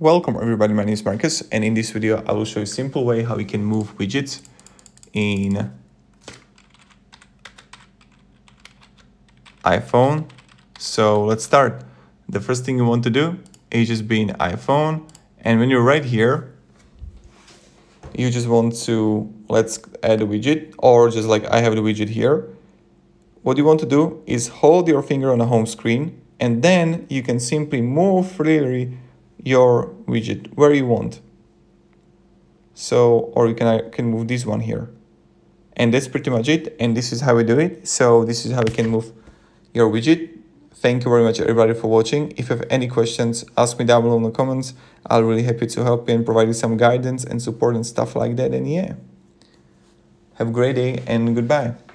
Welcome everybody, my name is Marcus, and in this video I will show you a simple way how you can move widgets in iPhone. So let's start. The first thing you want to do is just be in iPhone, and when you're right here, you just want to, let's add a widget, or just like I have the widget here. What you want to do is hold your finger on the home screen, and then you can simply move freely your widget where you want. So, or you can move this one here, and that's pretty much it. And this is how we do it. So this is how you can move your widget. Thank you very much everybody for watching. If you have any questions, ask me down below in the comments. I'll really happy to help you and provide you some guidance and support and stuff like that. And yeah, have a great day and goodbye.